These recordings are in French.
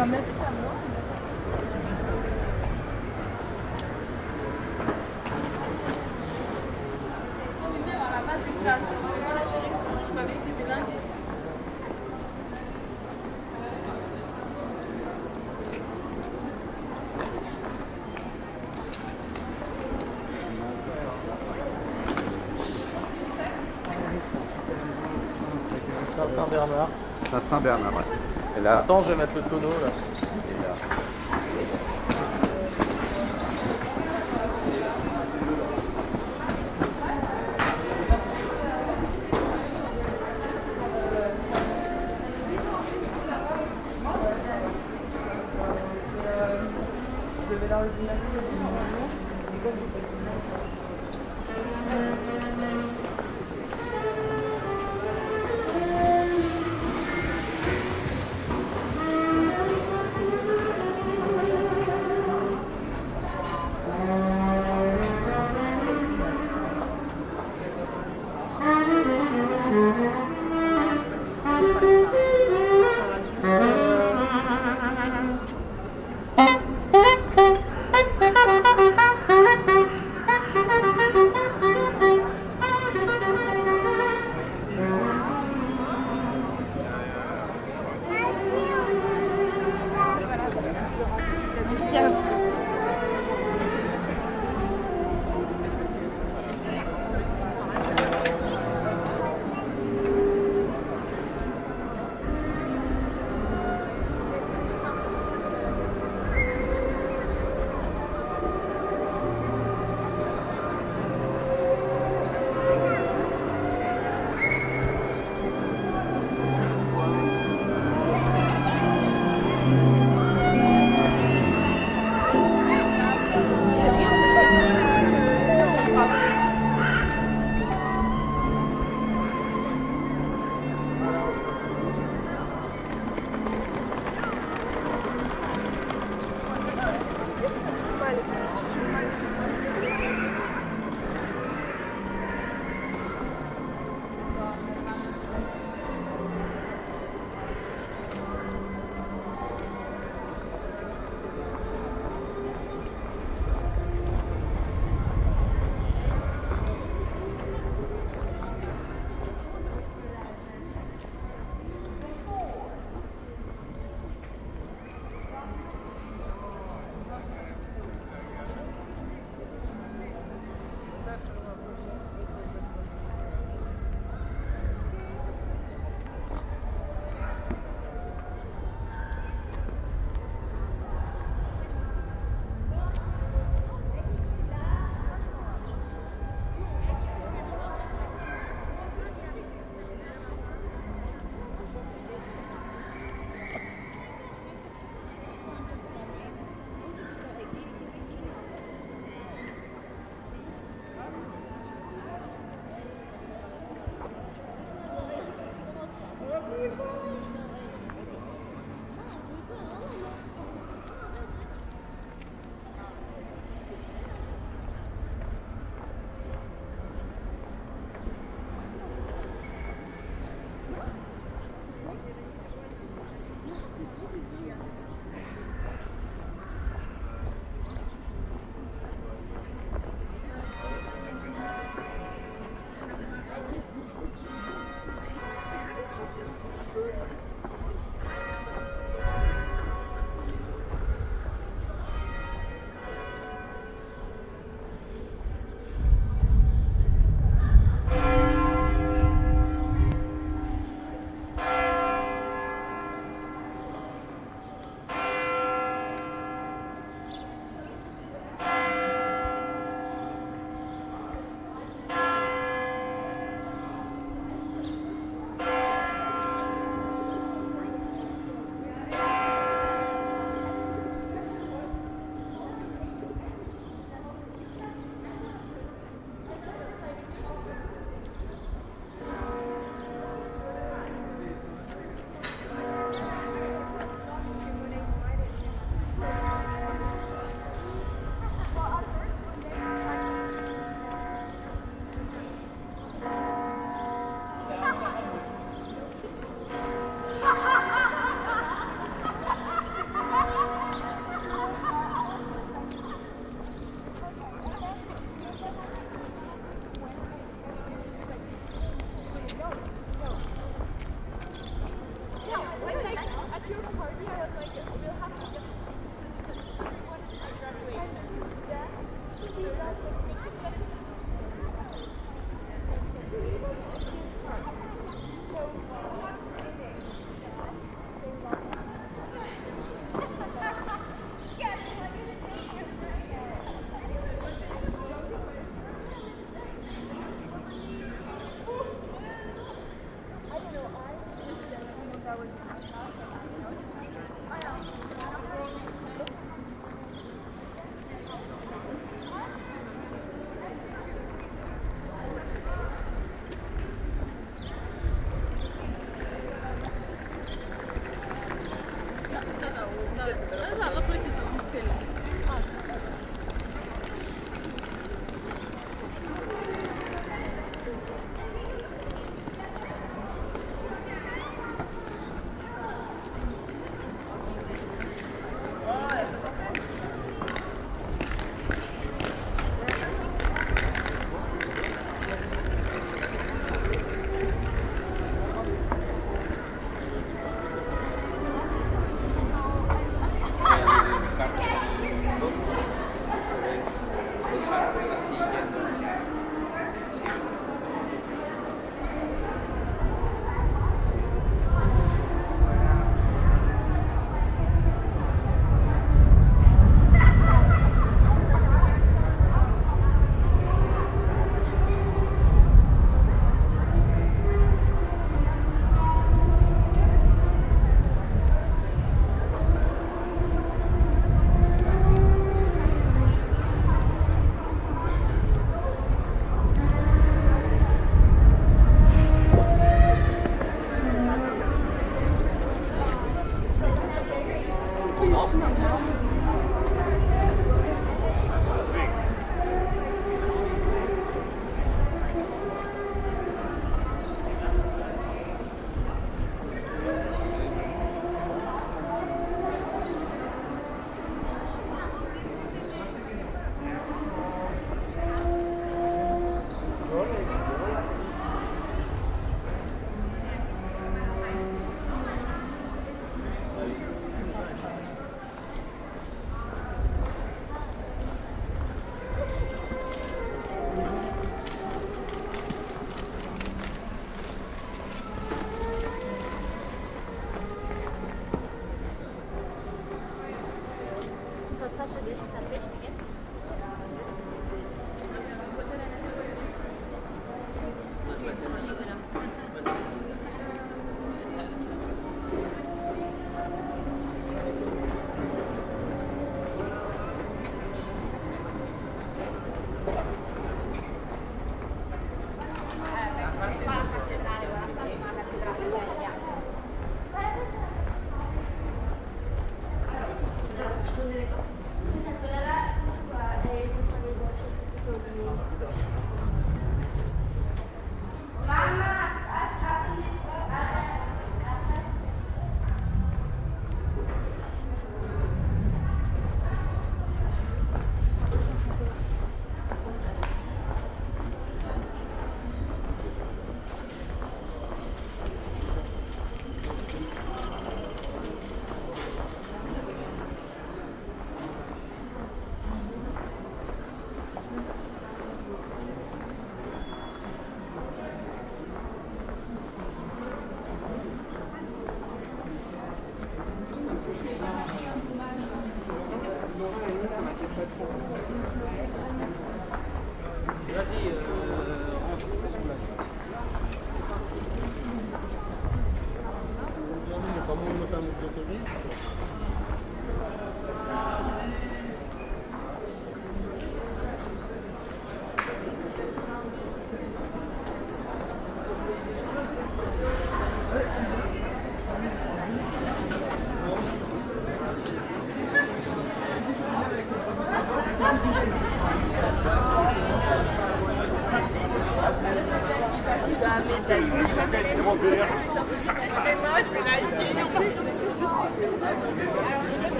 va mettre ça moi. À la base des classes, je vais pas la gérer parce que je m'avais dit que j'étais dingue. Saint-Bernard. Saint-Bernard, ouais. Et là... Attends, je vais mettre le tonneau là. Et là. Je devais l'enlever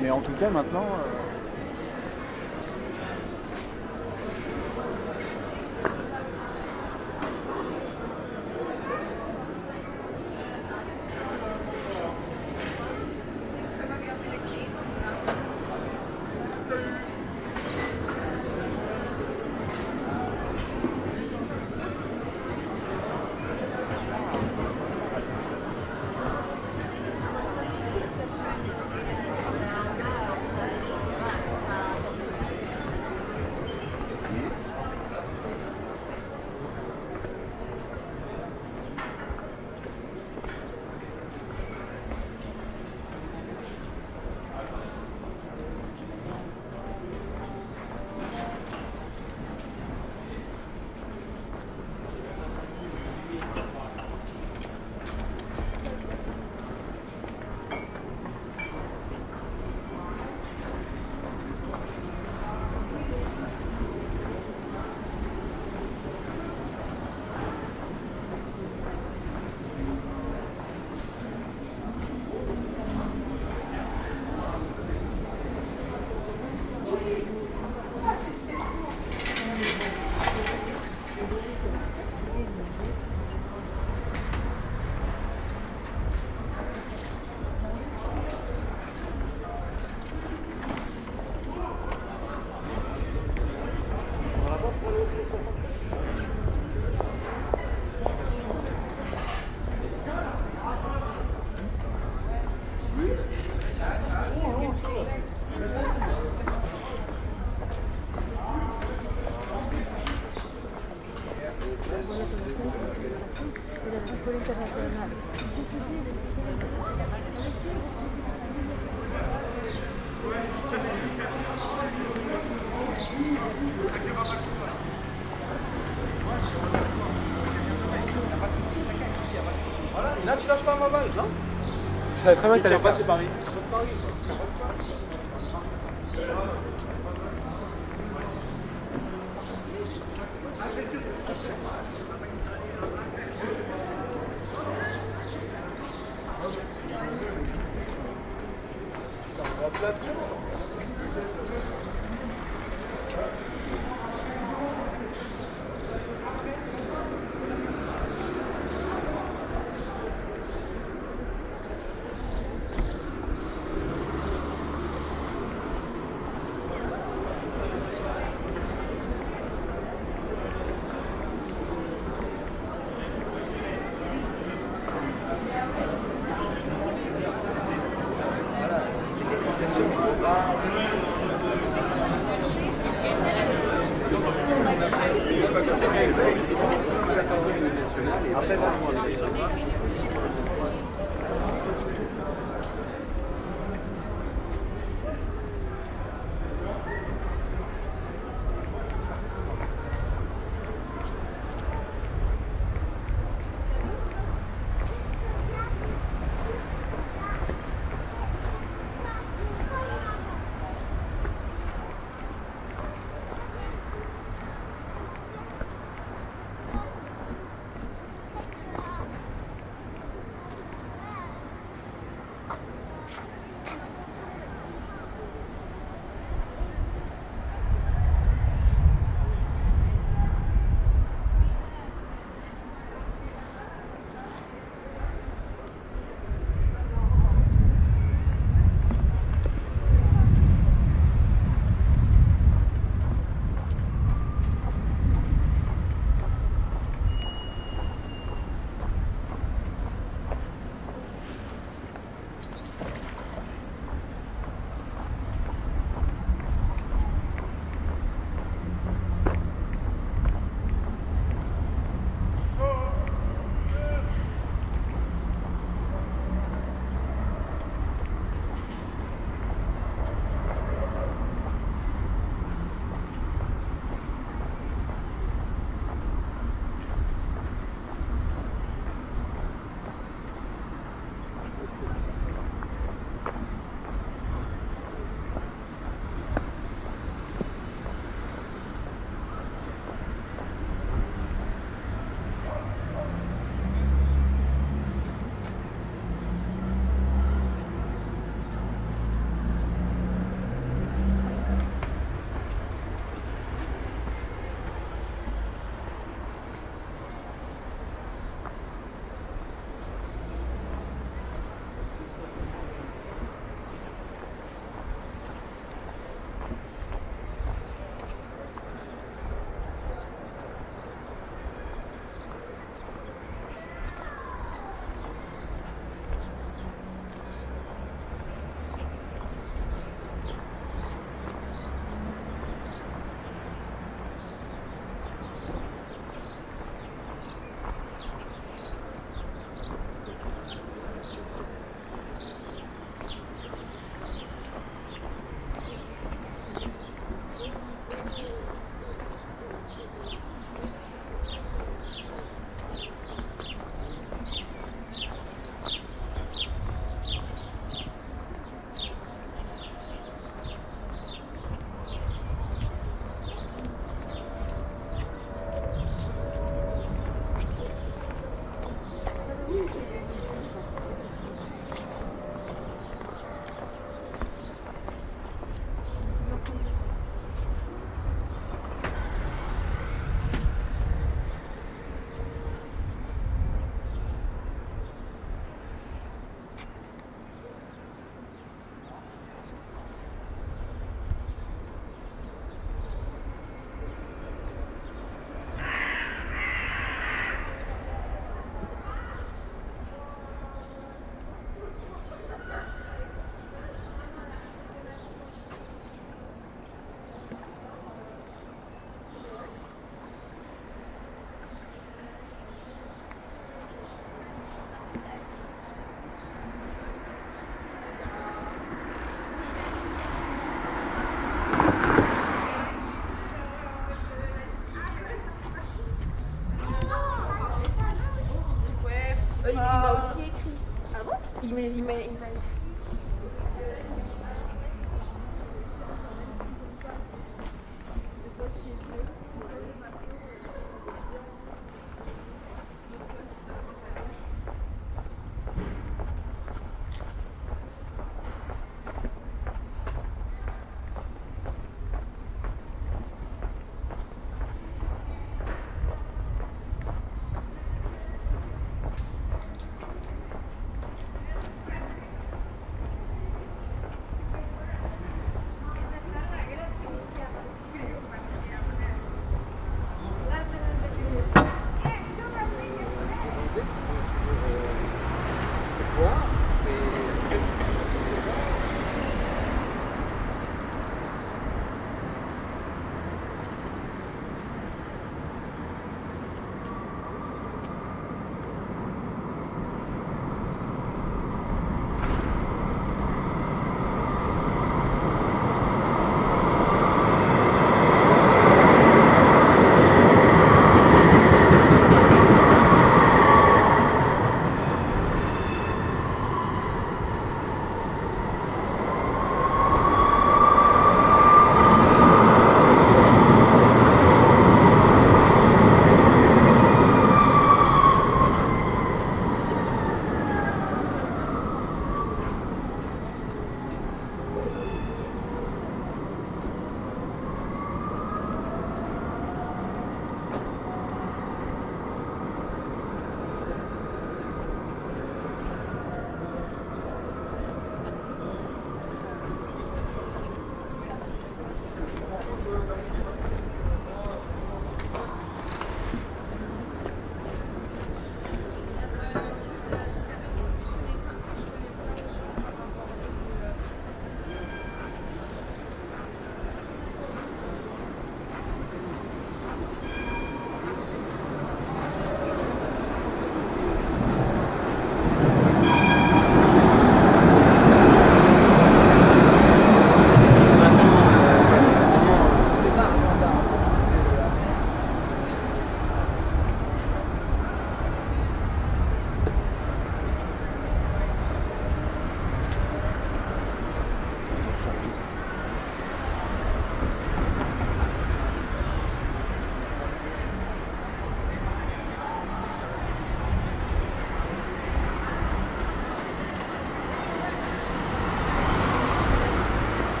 Mais en tout cas maintenant... Là, tu lâches pas ma balle, non? Je savais très bien que t'allais passer Paris. Il m'a aussi écrit. Ah bon? Il m'a écrit.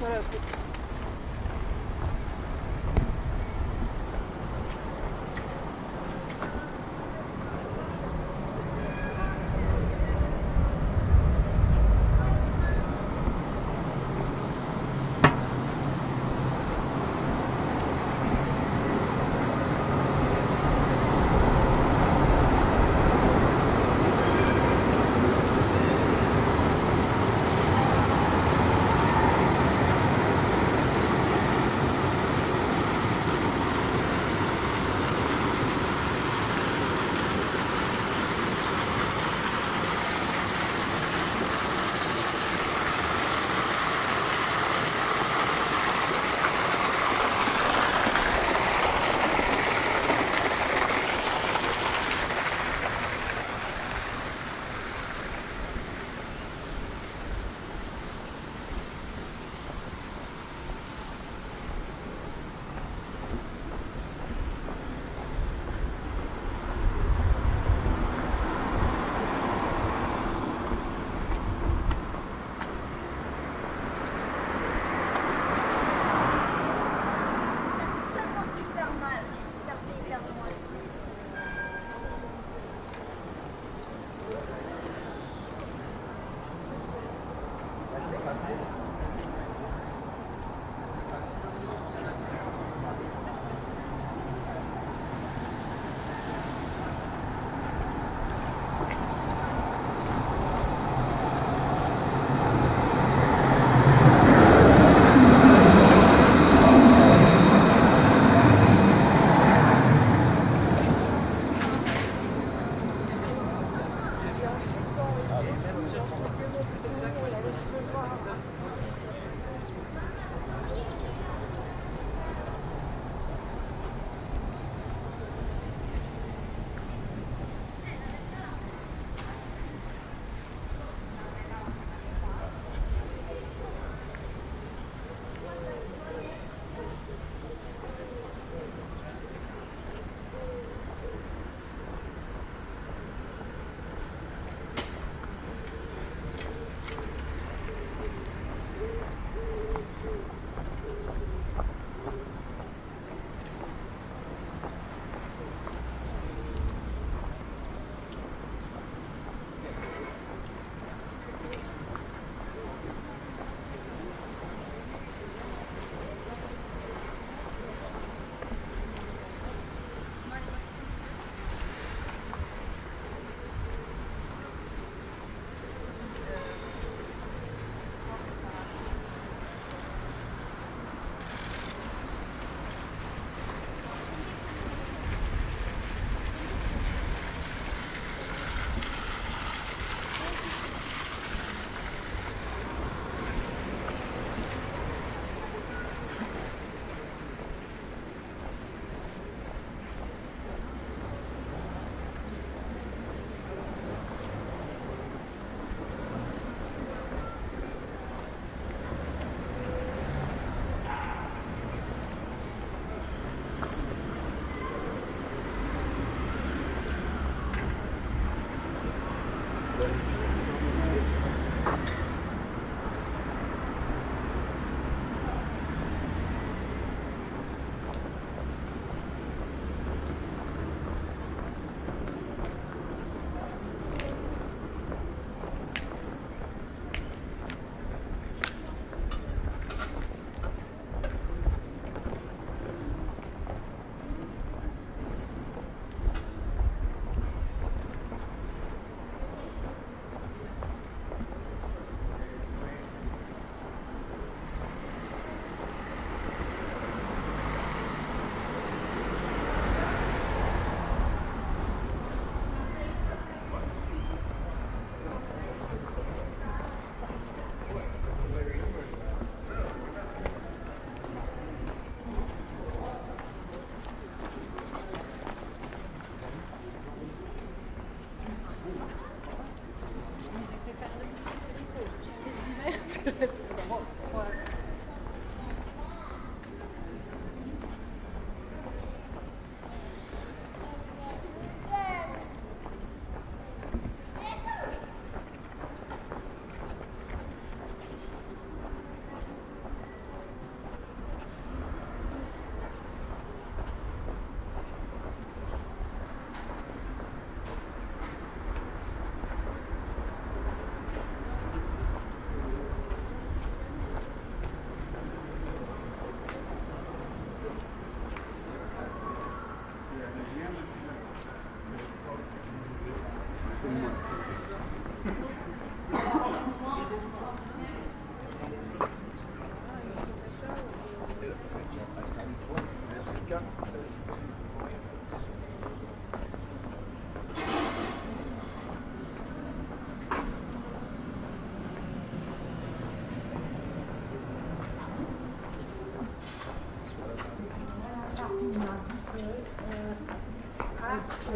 Voilà.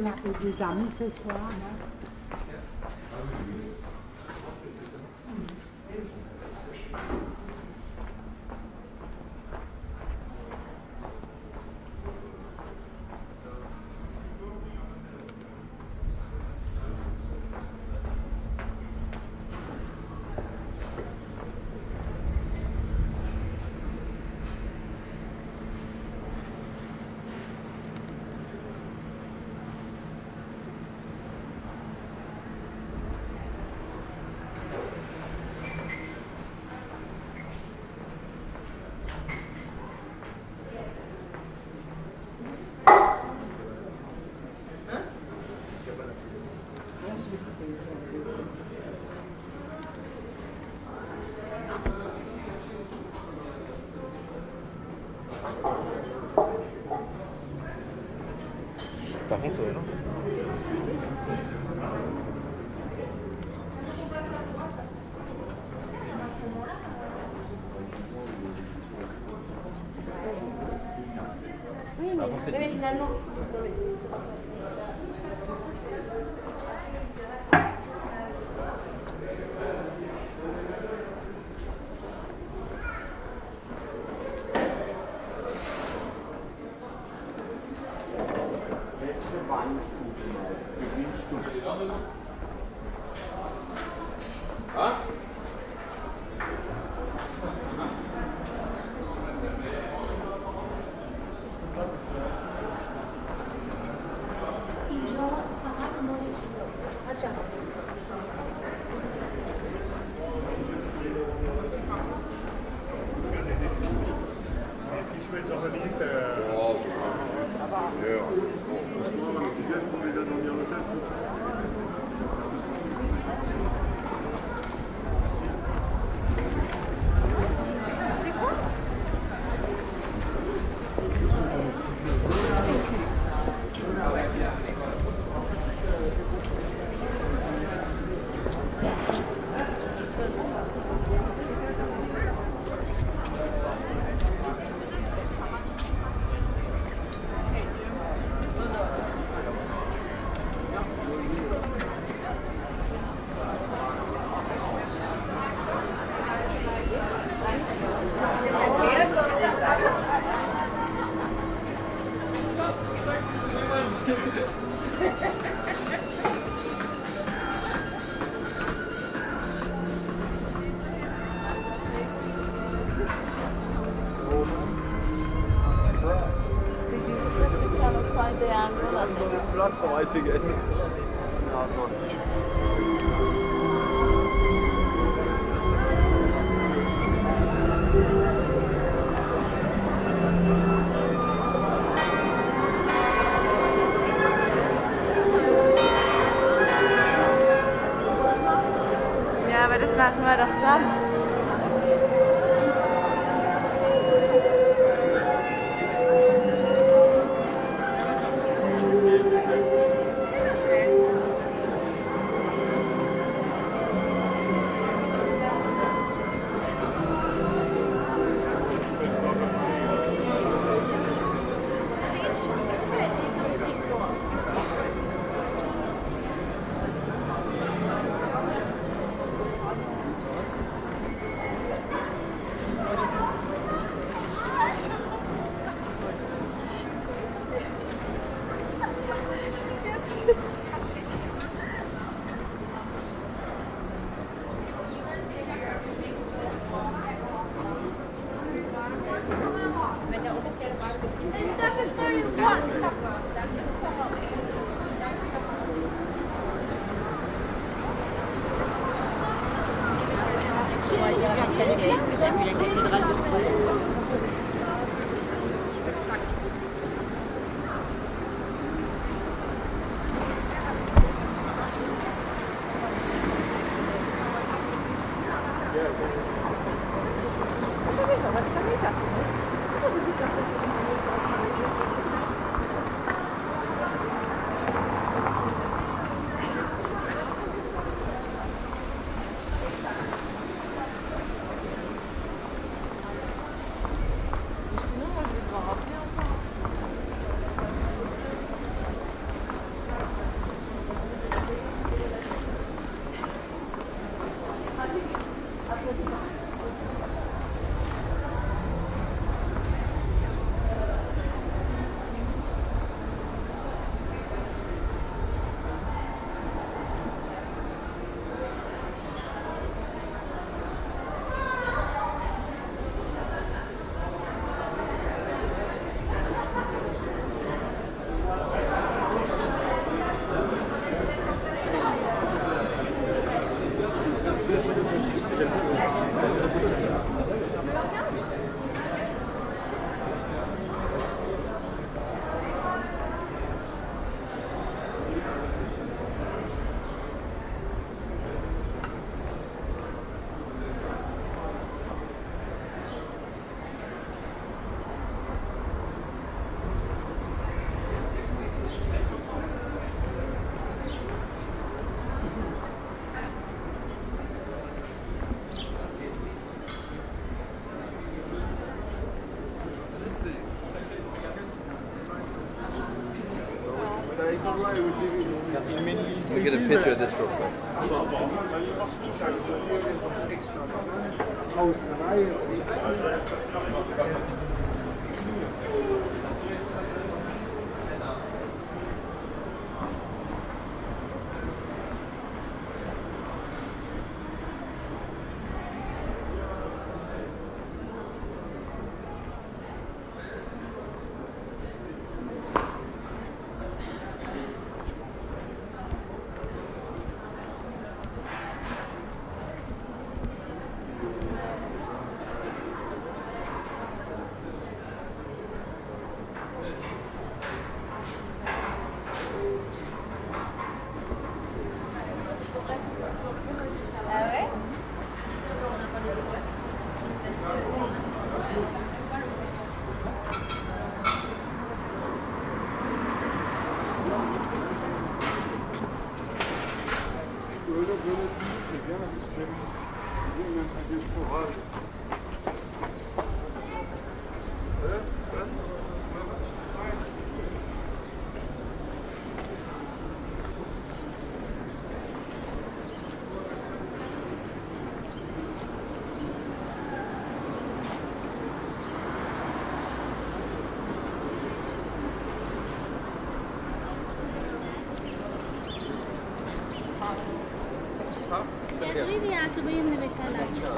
on a fait des amis ce soir. Hein. Par contre, non. Oui, mais finalement... Let me get a picture of this real quick. Everything has to be in the channel. Grazie.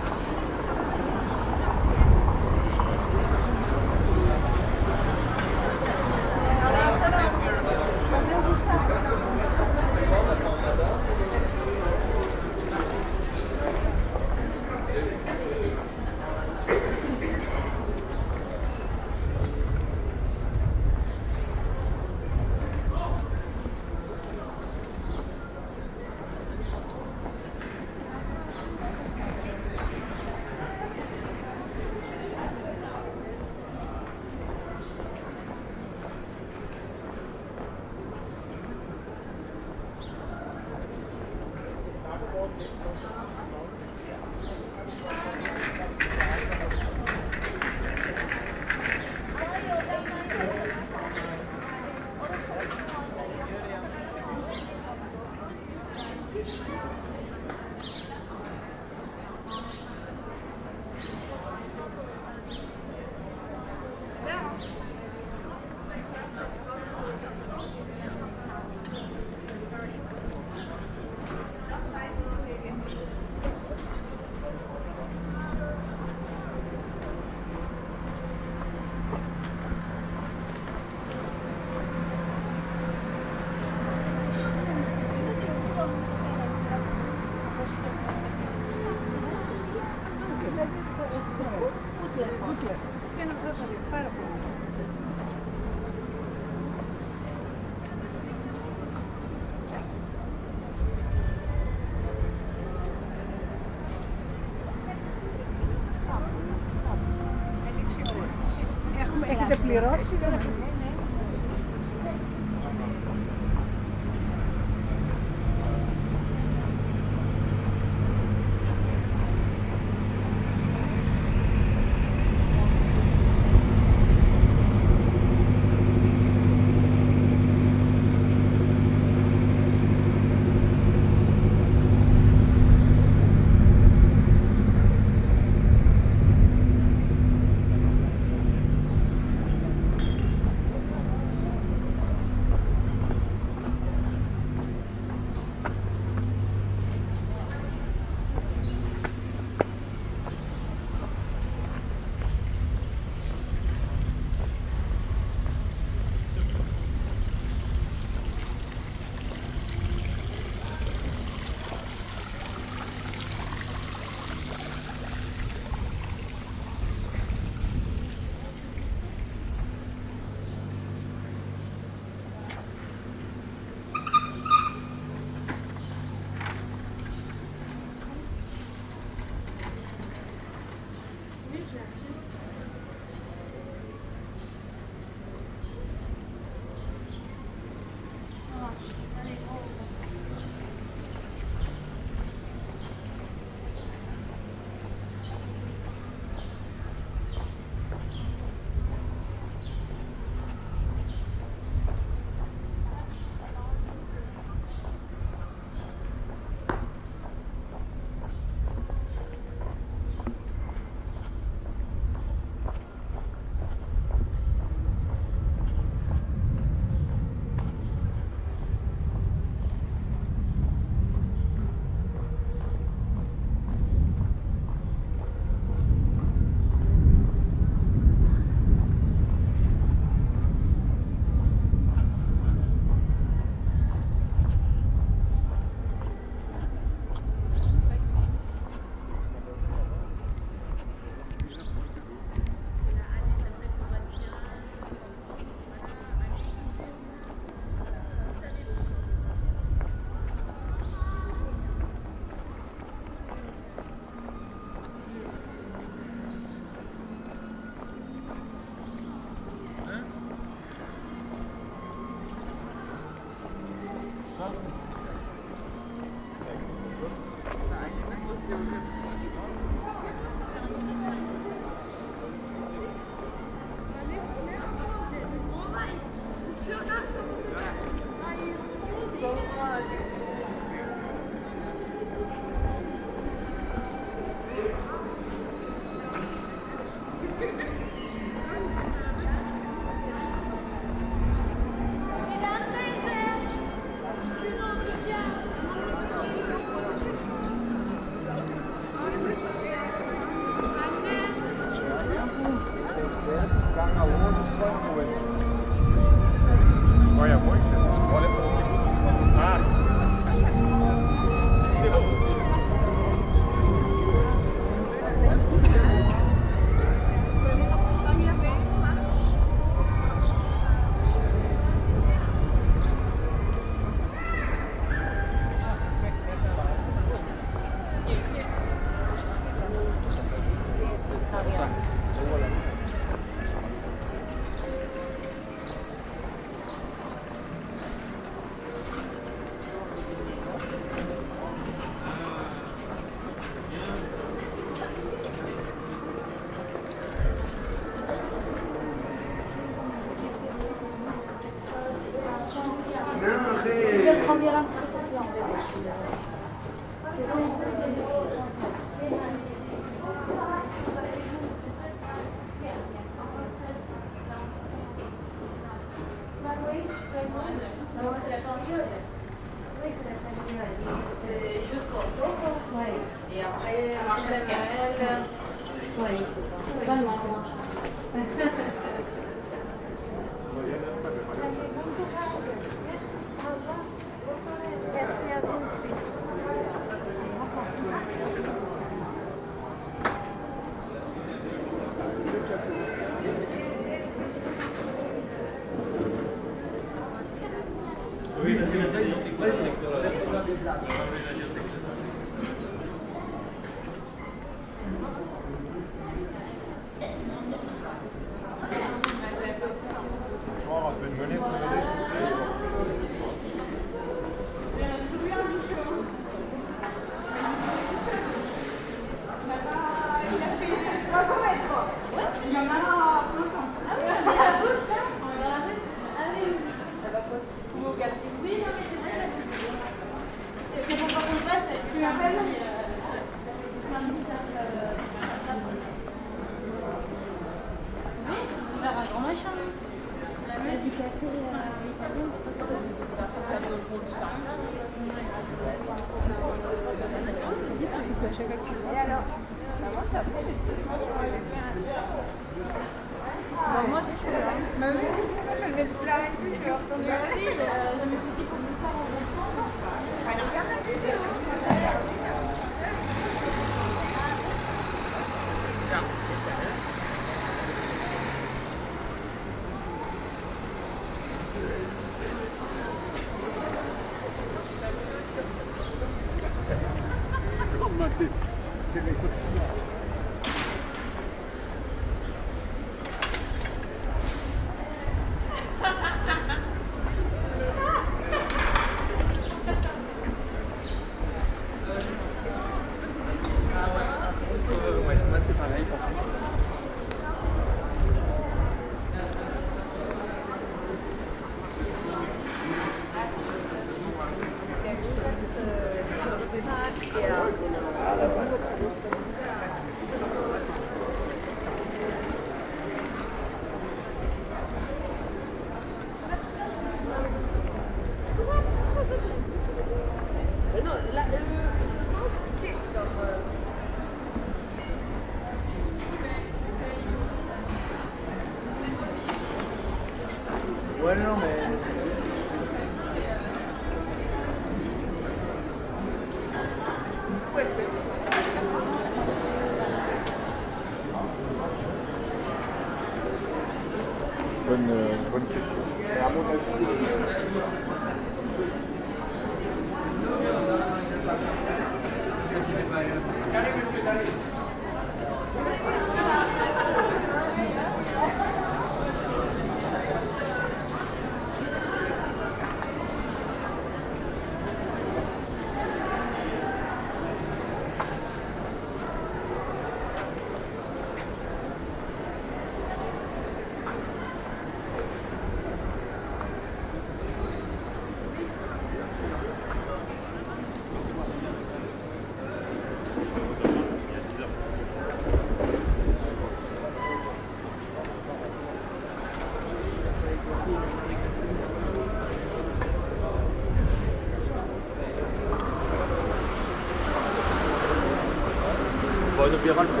paiera le prix.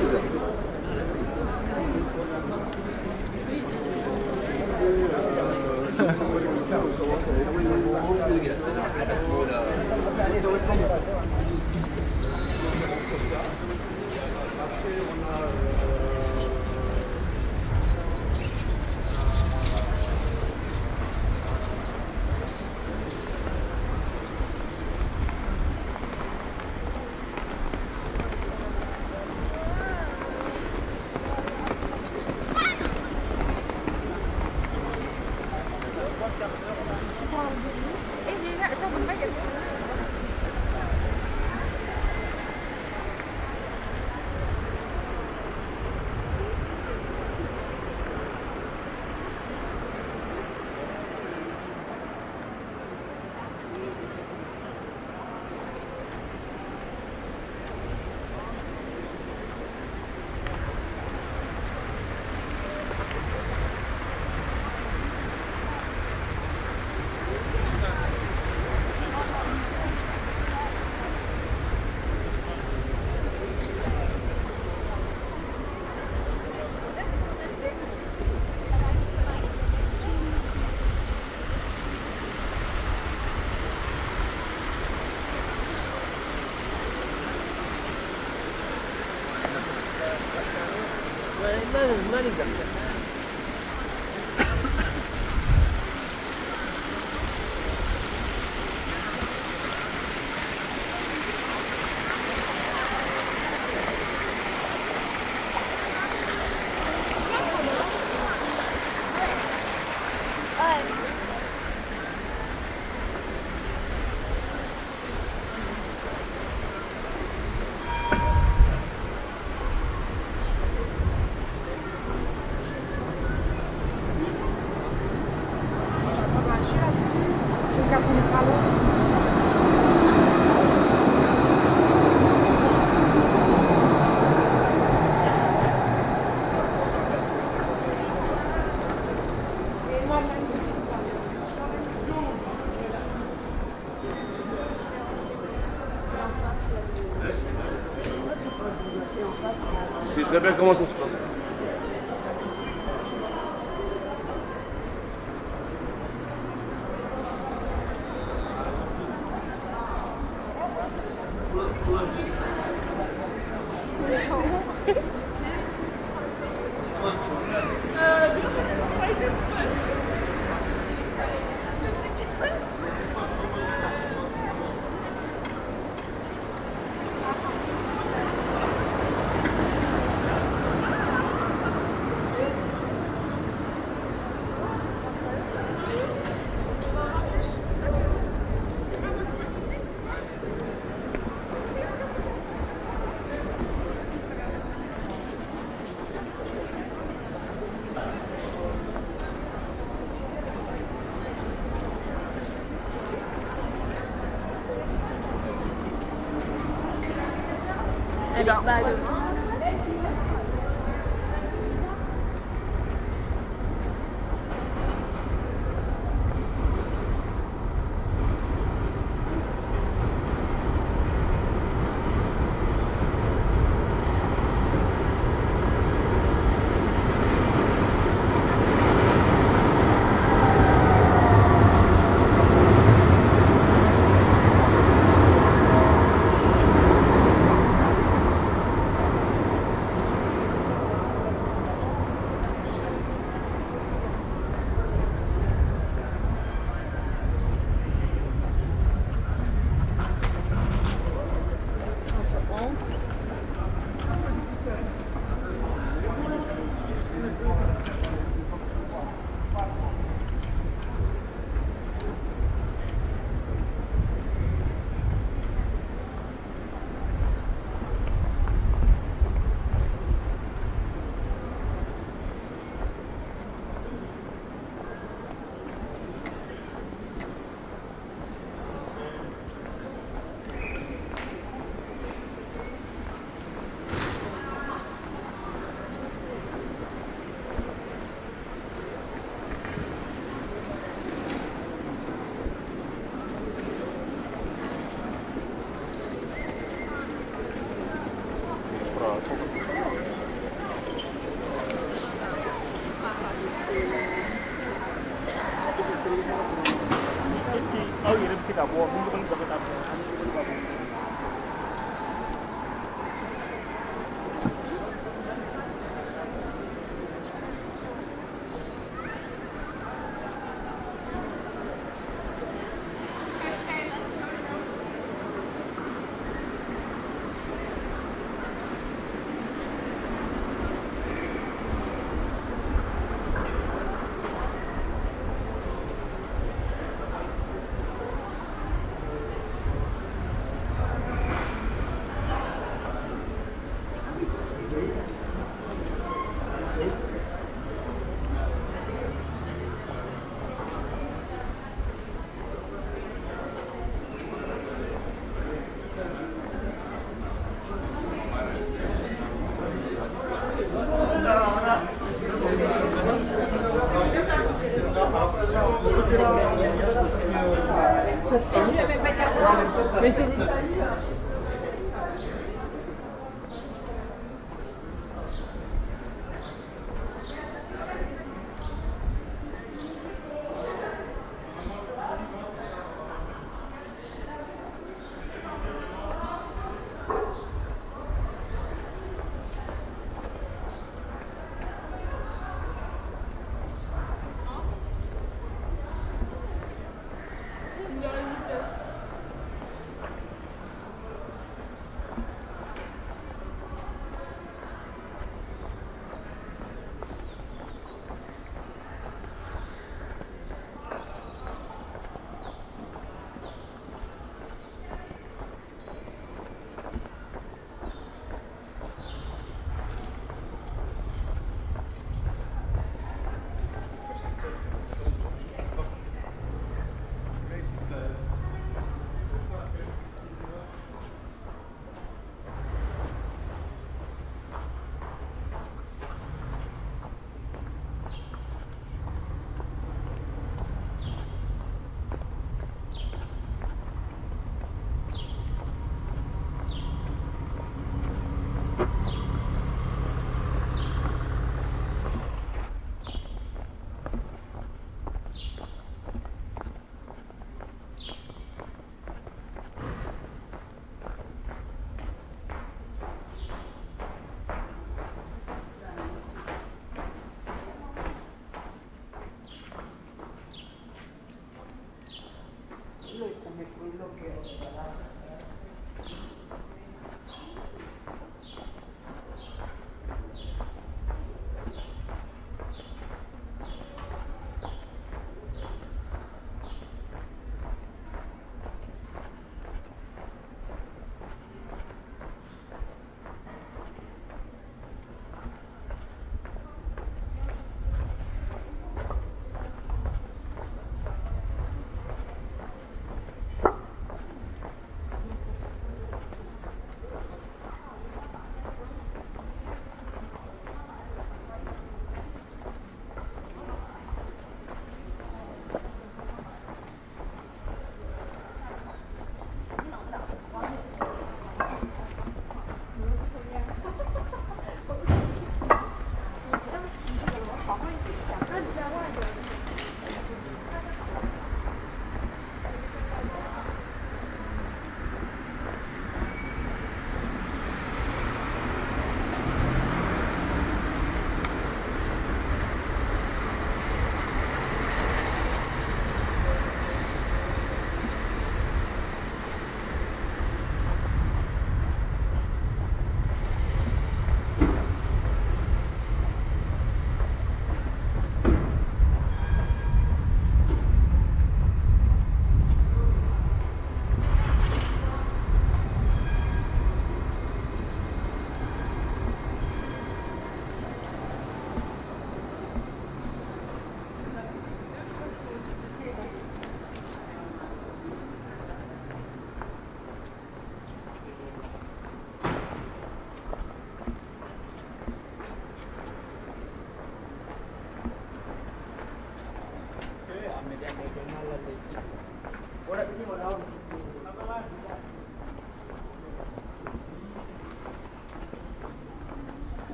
C'est très bien comment ça se passe. Bye.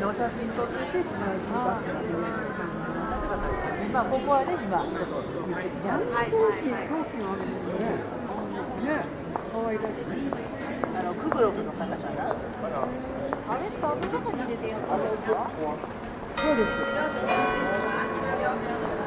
お写真撮ってて、そのうちにバッグが出てくる。今ここはね、今、ちょっと言ってきた。ね、可愛らしい。クグロフの方かな。あれ、タブの中に入れてやったんですか？そうです。